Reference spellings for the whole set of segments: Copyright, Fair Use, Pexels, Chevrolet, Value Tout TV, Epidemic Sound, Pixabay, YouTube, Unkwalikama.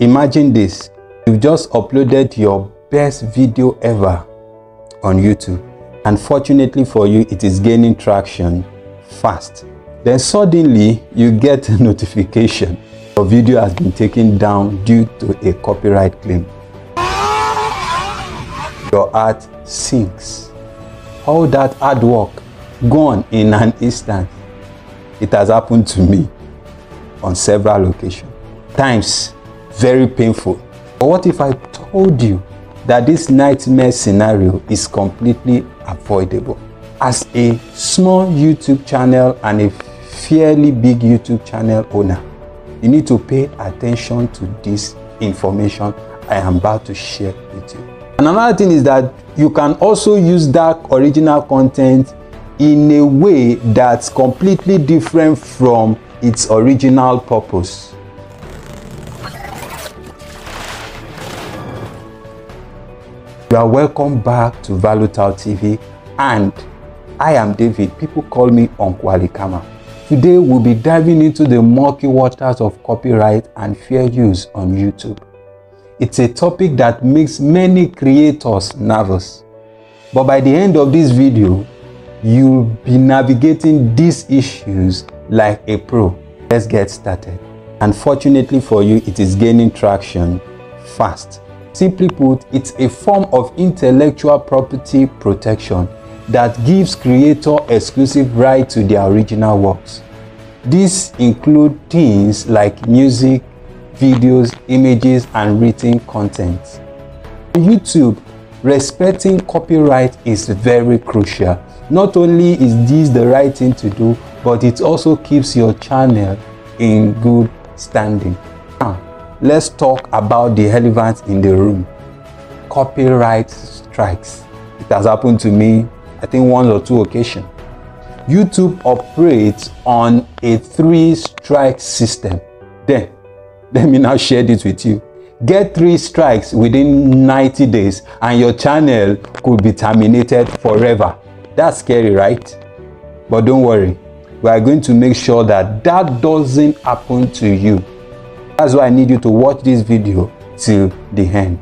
Imagine this, you've just uploaded your best video ever on YouTube, and fortunately for you, it is gaining traction fast. Then suddenly you get a notification your video has been taken down due to a copyright claim. Your heart sinks. All that hard work gone in an instant. It has happened to me on several occasions. Times very painful. But what if I told you that this nightmare scenario is completely avoidable? As a small YouTube channel and a fairly big YouTube channel owner, you need to pay attention to this information I am about to share with you. And another thing is that you can also use that original content in a way that's completely different from its original purpose. You are welcome back to Value Tout TV, and I am David. People call me Unkwalikama. Today we'll be diving into the murky waters of copyright and fair use on YouTube. It's a topic that makes many creators nervous, but by the end of this video, you'll be navigating these issues like a pro. Let's get started. Unfortunately for you, it is gaining traction fast. Simply put, it's a form of intellectual property protection that gives creators exclusive right to their original works. These include things like music, videos, images, and written content. On YouTube, respecting copyright is very crucial. Not only is this the right thing to do, but it also keeps your channel in good standing. Now, let's talk about the elephant in the room. Copyright strikes. It has happened to me, I think, one or two occasions. YouTube operates on a three-strike system. Then, let me now share this with you. Get 3 strikes within 90 days and your channel could be terminated forever. That's scary, right? But don't worry, we are going to make sure that that doesn't happen to you. That's why I need you to watch this video till the end.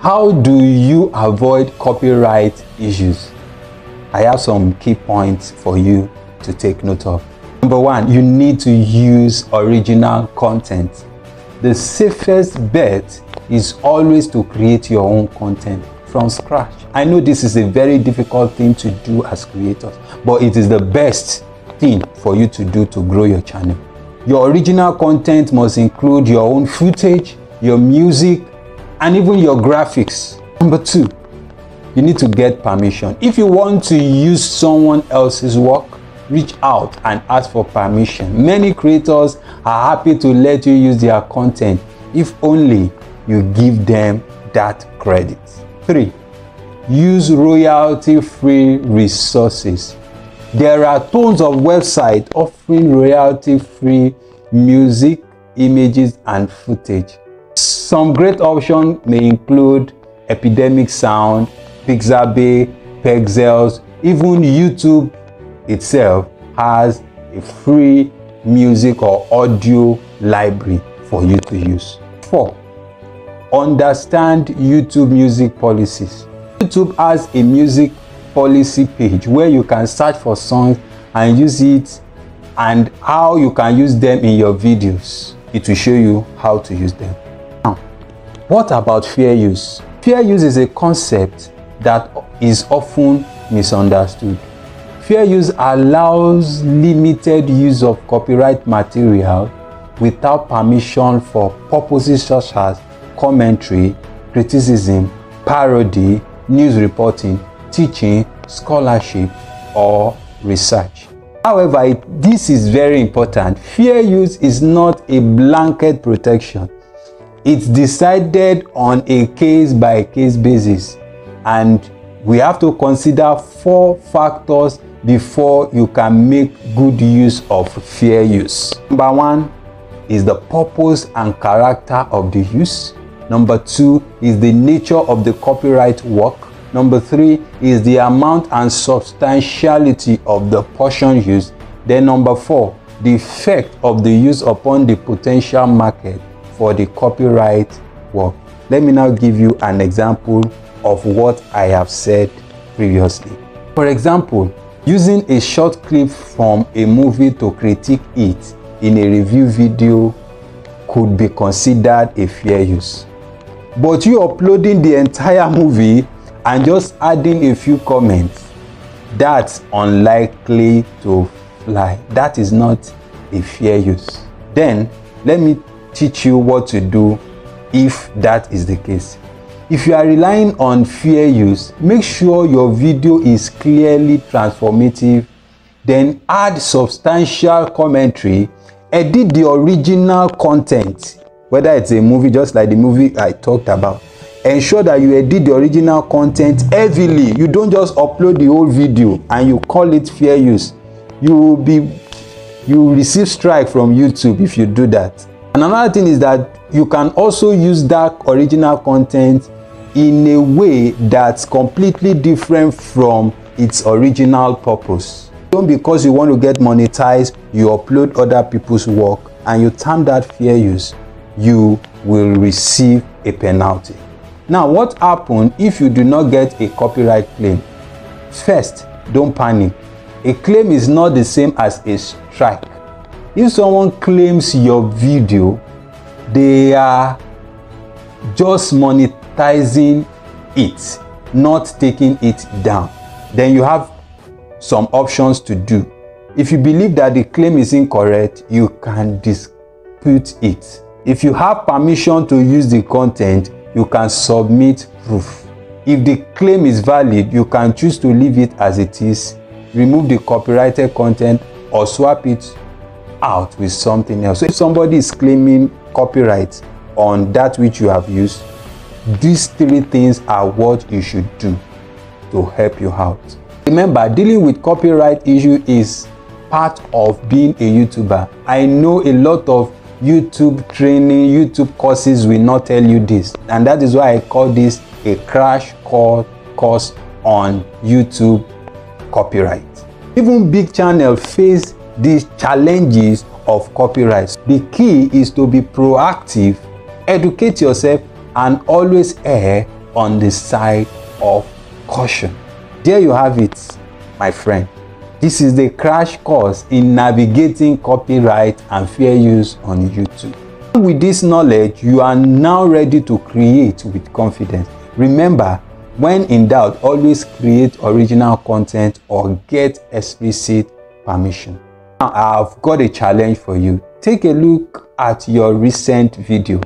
How do you avoid copyright issues? I have some key points for you to take note of. Number one, you need to use original content. The safest bet is always to create your own content from scratch. I know this is a very difficult thing to do as creators, but it is the best thing for you to do to grow your channel. Your original content must include your own footage, your music, and even your graphics. Number two, you need to get permission. If you want to use someone else's work, reach out and ask for permission. Many creators are happy to let you use their content if only you give them that credit. 3. Use royalty-free resources. There are tons of websites offering royalty-free music, images, and footage. Some great options may include Epidemic Sound, Pixabay, Pexels, even YouTube itself has a free music or audio library for you to use. 4. Understand YouTube music policies. YouTube has a music policy page where you can search for songs and use it, and how you can use them in your videos. It will show you how to use them. Now, what about fair use? Fair use is a concept that is often misunderstood. Fair use allows limited use of copyright material without permission for purposes such as commentary, criticism, parody, news reporting, teaching, scholarship, or research. However, this is very important. Fair use is not a blanket protection. It's decided on a case-by-case basis, and we have to consider 4 factors before you can make good use of fair use. Number one is the purpose and character of the use. Number two is the nature of the copyright work. Number three is the amount and substantiality of the portion used. Then number 4 the effect of the use upon the potential market for the copyright work. Let me now give you an example of what I have said previously. For example, using a short clip from a movie to critique it in a review video could be considered a fair use. But you uploading the entire movie and just adding a few comments, that's unlikely to fly. That is not a fair use. Then let me teach you what to do if that is the case. If you are relying on fair use, make sure your video is clearly transformative, then add substantial commentary, edit the original content, whether it's a movie, just like the movie I talked about. Ensure that you edit the original content heavily. You don't just upload the whole video and you call it fair use. You will receive strike from YouTube if you do that. And another thing is that you can also use that original content in a way that's completely different from its original purpose. Don't, because you want to get monetized, you upload other people's work and you term that fair use, you will receive a penalty. Now, what happens if you do not get a copyright claim? First, don't panic. A claim is not the same as a strike. If someone claims your video, they are just monetizing it, not taking it down. Then you have some options to do. If you believe that the claim is incorrect, you can dispute it. If you have permission to use the content, you can submit proof. If the claim is valid, you can choose to leave it as it is, remove the copyrighted content, or swap it out with something else. So if somebody is claiming copyright on that which you have used, these three things are what you should do to help you out. Remember, dealing with copyright issue is part of being a YouTuber. I know a lot of YouTube training, YouTube courses will not tell you this, and that is why I call this a crash course on YouTube copyright. Even big channels face these challenges of copyright. The key is to be proactive, educate yourself, and always err on the side of caution. There you have it, my friend. This is the crash course in navigating copyright and fair use on YouTube. With this knowledge, you are now ready to create with confidence. Remember, when in doubt, always create original content or get explicit permission. Now, I've got a challenge for you. Take a look at your recent video.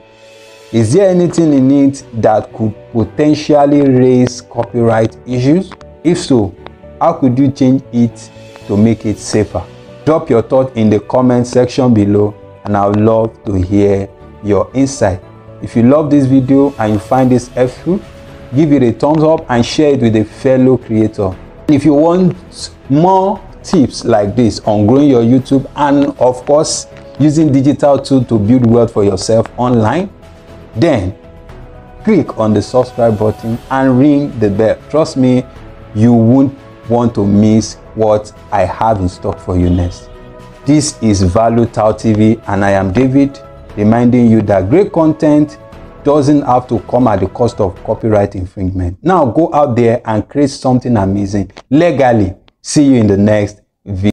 Is there anything in it that could potentially raise copyright issues? If so, how could you change it to make it safer? Drop your thought in the comment section below, and I would love to hear your insight. If you love this video and you find this helpful, give it a thumbs up and share it with a fellow creator. And if you want more tips like this on growing your YouTube and of course using digital tools to build wealth for yourself online, then click on the subscribe button and ring the bell. Trust me, you won't want to miss what I have in stock for you next. This is Value Tout TV, and I am David, reminding you that great content doesn't have to come at the cost of copyright infringement. Now go out there and create something amazing legally. See you in the next video.